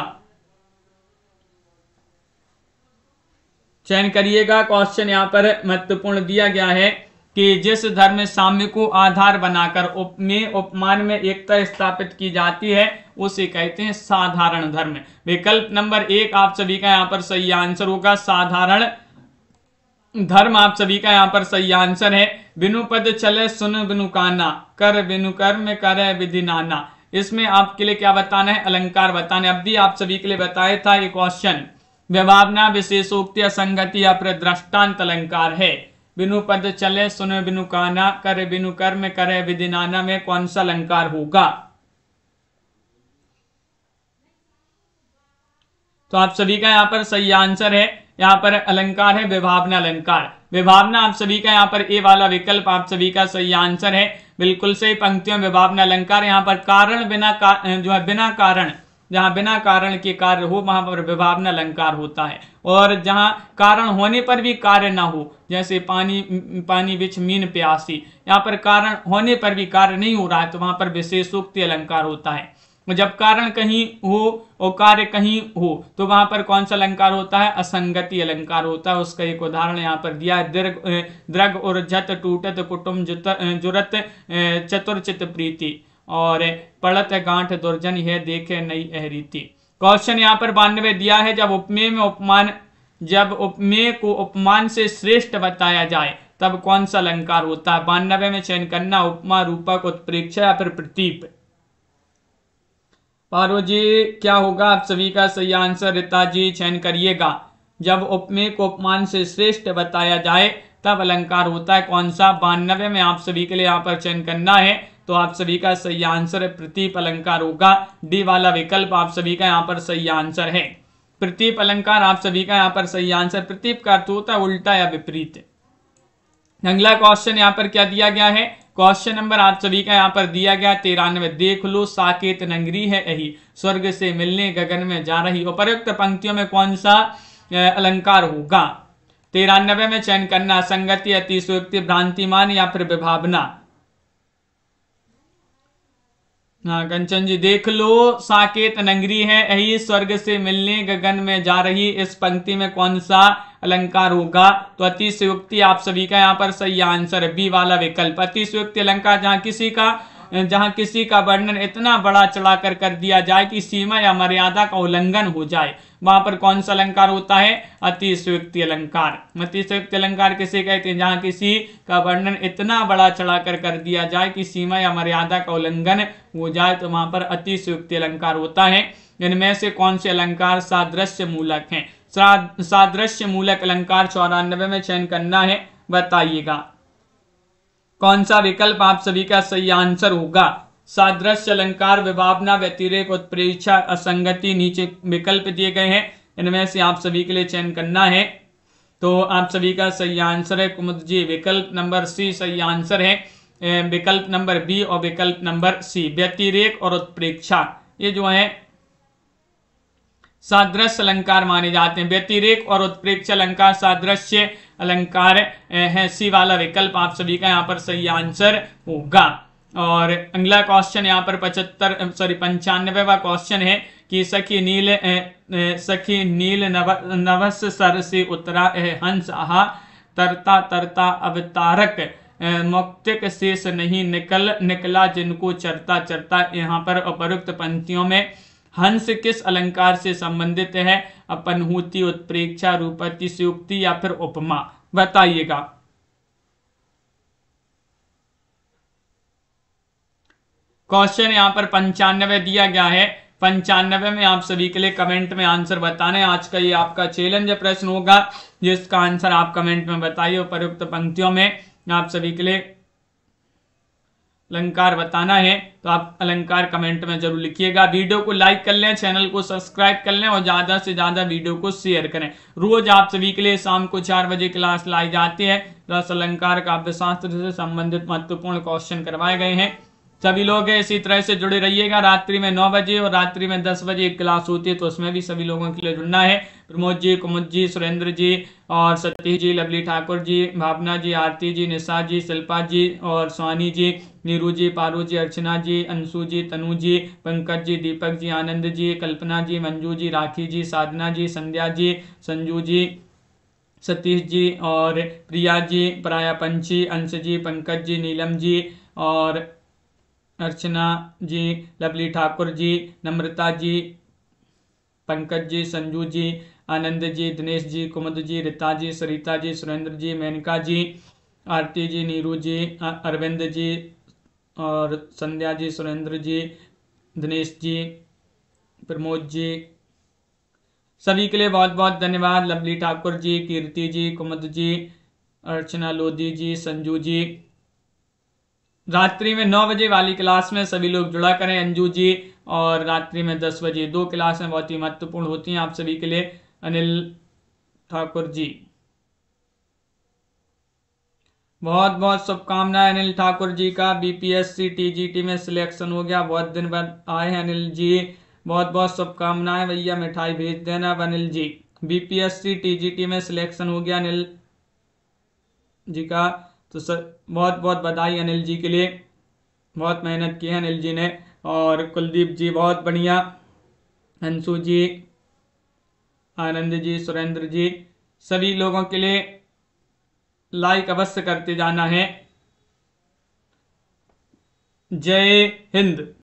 चयन करिएगा। क्वेश्चन यहाँ पर महत्वपूर्ण दिया गया है कि जिस धर्म साम्य को आधार बनाकर उपमेय उपमान में एकता स्थापित की जाती है उसे कहते हैं साधारण धर्म। विकल्प नंबर 1 आप सभी का यहाँ पर सही आंसर होगा साधारण धर्म आप सभी का यहाँ पर सही आंसर है। बिनु पद चले सुन बिनु काना कर बिनु कर्म करे विधि नाना, इसमें आपके लिए क्या बताना है अलंकार बताने। अब भी आप सभी के लिए बताया था ये क्वेश्चन व्यभावना विशेषोक्ति असंगति या फिर दृष्टान्त अलंकार है। बिनु पद चले सुनो बिनु काना करे बिनु कर्म करे विधि नाना में कौन सा अलंकार होगा तो आप सभी का यहाँ पर सही आंसर है, यहाँ पर अलंकार है विभावना अलंकार। विभावना आप सभी का यहाँ पर ए वाला विकल्प आप सभी का सही आंसर है, बिल्कुल सही पंक्तियों में विभावना अलंकार। यहाँ पर कारण बिना जो है बिना कारण, जहाँ बिना कारण के कार्य हो वहाँ पर विभावना अलंकार होता है, और जहाँ कारण होने पर भी कार्य ना हो जैसे पानी पानी विच मीन प्यासी, यहाँ पर कारण होने पर भी कार्य नहीं हो रहा है तो वहाँ पर विशेषोक्ति अलंकार होता है। जब कारण कहीं हो और कार्य कहीं हो तो वहाँ पर कौन सा अलंकार होता है असंगति अलंकार होता है। उसका एक उदाहरण यहाँ पर दिया है दीर्घ द्रग और जत टूटत कुटुम्ब जुरत चतुरचित प्रीति और पड़त गांठ दुर्जन है देखे नई अहरीति। क्वेश्चन यहाँ पर 92 दिया है जब उपमेय को उपमान से श्रेष्ठ बताया जाए तब कौन सा अलंकार होता है। 92 में चयन करना उपमा रूपक उत्प्रेक्षा या फिर प्रतीप। पारो जी क्या होगा आप सभी का सही आंसर रीता जी चयन करिएगा। जब उपमेय को उपमान से श्रेष्ठ बताया जाए तब अलंकार होता है कौन सा। 92 में आप सभी के लिए यहाँ पर चयन करना है तो आप सभी का सही आंसर है प्रतीप अलंकार होगा। डी वाला विकल्प आप सभी का यहाँ पर सही आंसर है प्रतीप अलंकार आप सभी का यहाँ पर सही आंसर। प्रतीप का अर्थ होता है उल्टा या विपरीत। अगला क्वेश्चन यहाँ पर क्या दिया गया है, क्वेश्चन नंबर आप सभी का यहाँ पर दिया गया 93। देख लो साकेत नगरी है यही स्वर्ग से मिलने गगन में जा रही, उपरोक्त पंक्तियों में कौन सा अलंकार होगा। 93 में चयन करना असंगति अतिशयोक्ति भ्रांतिमान या फिर विभावना। हाँ कंचन जी देख लो साकेत नगरी है यही स्वर्ग से मिलने गगन में जा रही, इस पंक्ति में कौन सा अलंकार होगा तो अतिशयोक्ति आप सभी का यहाँ पर सही आंसर है बी वाला विकल्प। अतिशयोक्ति अलंकार जहाँ किसी का वर्णन इतना बड़ा चढ़ाकर कर दिया जाए कि सीमा या मर्यादा का उल्लंघन हो जाए वहां पर कौन सा अलंकार होता है अतिशयोक्ति अलंकार। अतिशयोक्ति अलंकार किसे कहते हैं जहाँ किसी का वर्णन इतना बड़ा चढ़ाकर कर दिया जाए कि सीमा या मर्यादा का उल्लंघन हो जाए तो वहां पर अतिशयोक्ति अलंकार होता है। इनमें से कौन से अलंकार सादृश्य मूलक हैं। सादृश्य मूलक अलंकार 94 में चयन करना है, बताइएगा कौन सा विकल्प आप सभी का सही आंसर होगा। सादृश्य अलंकार विभावना व्यतिरेक उत्प्रेक्षा असंगति नीचे विकल्प दिए गए हैं, इनमें से आप सभी के लिए चयन करना है तो आप सभी का सही आंसर है कुमुद जी। विकल्प नंबर सी सही आंसर है, विकल्प नंबर बी और विकल्प नंबर सी व्यतिरेक और उत्प्रेक्षा ये जो है सादृश्य अलंकार माने जाते हैं। व्यतिरेक और उत्प्रेक्षा अलंकार सादृश्य अलंकार है। सी वाला विकल्प आप सभी का यहाँ पर सही आंसर होगा। और अगला क्वेश्चन यहाँ पर 95वां क्वेश्चन है कि सखी नील नवस सर से उतरा हंस आहा तरता तरता अवतारक मौक्तिक शेष नहीं निकला जिनको चरता चरता। यहाँ पर उपरोक्त पंक्तियों में हंस किस अलंकार से संबंधित है अपनहूति उत्प्रेक्षा रूप अतिशयोक्ति या फिर उपमा, बताइएगा। क्वेश्चन यहाँ पर 95 दिया गया है। 95 में आप सभी के लिए कमेंट में आंसर बताने, आज का ये आपका चैलेंज प्रश्न होगा जिसका आंसर आप कमेंट में बताइए। उपरोक्त पंक्तियों में आप सभी के लिए अलंकार बताना है तो आप अलंकार कमेंट में जरूर लिखिएगा। वीडियो को लाइक कर लें, चैनल को सब्सक्राइब कर लें और ज़्यादा से ज़्यादा वीडियो को शेयर करें। रोज आप सभी के लिए शाम को 4 बजे क्लास लाई जाती है। रस अलंकार काव्य शास्त्र से संबंधित महत्वपूर्ण क्वेश्चन करवाए गए हैं सभी लोग इसी तरह से जुड़े रहिएगा। रात्रि में 9 बजे और रात्रि में 10 बजे एक क्लास होती है, तो उसमें भी सभी लोगों के लिए जुड़ना है। प्रमोद जी, कुमुद जी, सुरेंद्र जी और सतीश जी, लवली ठाकुर जी, भावना जी, आरती जी, निशा जी, शिल्पा जी और सोनी जी, नीरू जी, पारू जी, अर्चना जी, अंशु जी, तनु जी, पंकज जी, दीपक जी, आनंद जी, कल्पना जी, मंजू जी, राखी जी, साधना जी, संध्या जी, संजू जी, सतीश जी और प्रिया जी, पराया पंछी, अंश जी, पंकज जी, नीलम जी और अर्चना जी, लवली ठाकुर जी, नम्रता जी, पंकज जी, संजू जी, आनंद जी, दिनेश जी, कुमुद जी, रीता जी, सरिता जी, सुरेंद्र जी, मेनका जी, आरती जी, नीरू जी, अरविंद जी और संध्या जी, सुरेंद्र जी, दिनेश जी, प्रमोद जी, सभी के लिए बहुत बहुत धन्यवाद। लवली ठाकुर जी, कीर्ति जी, कुमुद जी, अर्चना लोधी जी, संजू जी। रात्रि में 9 बजे वाली क्लास में सभी लोग जुड़ा करें। अंजू जी और रात्रि में 10 बजे दो क्लासें बहुत ही महत्वपूर्ण होती हैं आप सभी के लिए। अनिल ठाकुर जी, बहुत बहुत शुभकामनाएं। अनिल ठाकुर जी का बीपीएससी टीजीटी में सिलेक्शन हो गया, बहुत दिन बाद आए हैं अनिल जी, बहुत बहुत शुभकामनाएं भैया, मिठाई भेज देना। अनिल जी बीपीएससी टीजीटी में सिलेक्शन हो गया अनिल जी का, तो सर बहुत बहुत बधाई अनिल जी के लिए, बहुत मेहनत की है अनिल जी ने। और कुलदीप जी बहुत बढ़िया, अंशु जी, आनंद जी, सुरेंद्र जी, सभी लोगों के लिए लाइक अवश्य करते जाना है। जय हिंद।